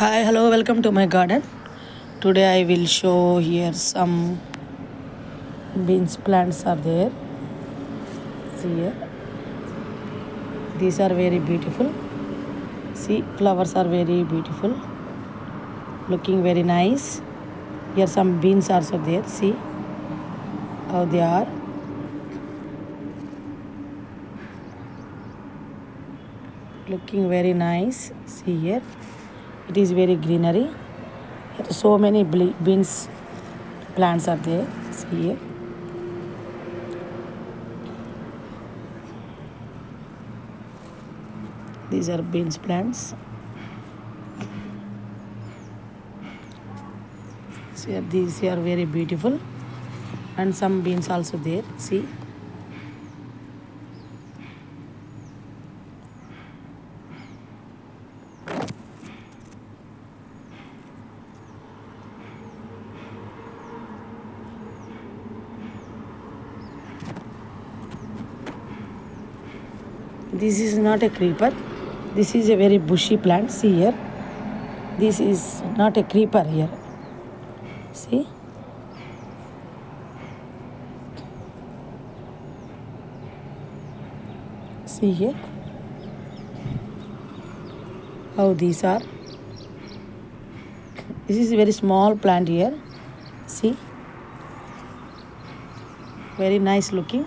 Hi, hello, welcome to my garden. Today I will show here some beans plants are there. See here, these are very beautiful. See, flowers are very beautiful, looking very nice. Here some beans also there. See how they are. Looking very nice. See here. It is very greenery. So many beans plants are there. See here. These are beans plants. See, these are very beautiful. And some beans also there. See. This is not a creeper. This is a very bushy plant. See here. This is not a creeper here. See. See here. How these are. This is a very small plant here. See. Very nice looking.